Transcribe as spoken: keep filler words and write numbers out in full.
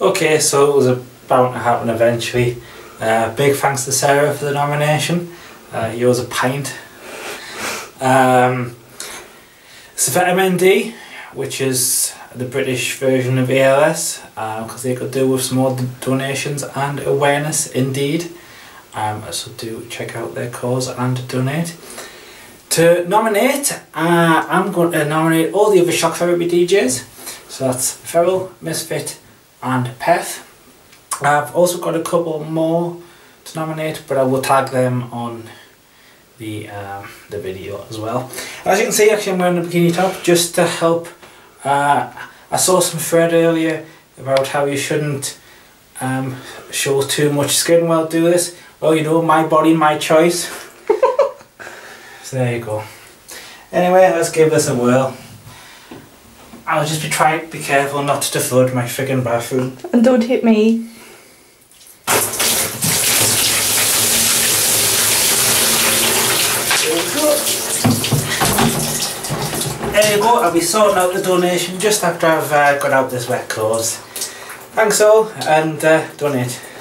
Okay, so it was about to happen eventually. Uh, big thanks to Sarah for the nomination. Uh, yours a pint. Um, it's for M N D A, which is the British version of A L S, because uh, they could do with some more donations and awareness indeed. Um, so do check out their cause and donate. To nominate, uh, I'm going to nominate all the other Shock Therapy D Js. So that's Feral, Misfit and Peth. I've also got a couple more to nominate, but I will tag them on the um, the video as well. As you can see, actually I'm wearing a bikini top just to help. Uh, I saw some thread earlier about how you shouldn't um, show too much skin while do this. Well, you know, my body, my choice. So there you go. Anyway, let's give this a whirl. I'll just be trying to be careful not to flood my friggin' bathroom. And don't hit me. There you go, I'll be sorting out the donation just after I've uh, got out this wet clothes. Thanks all, and uh, donate.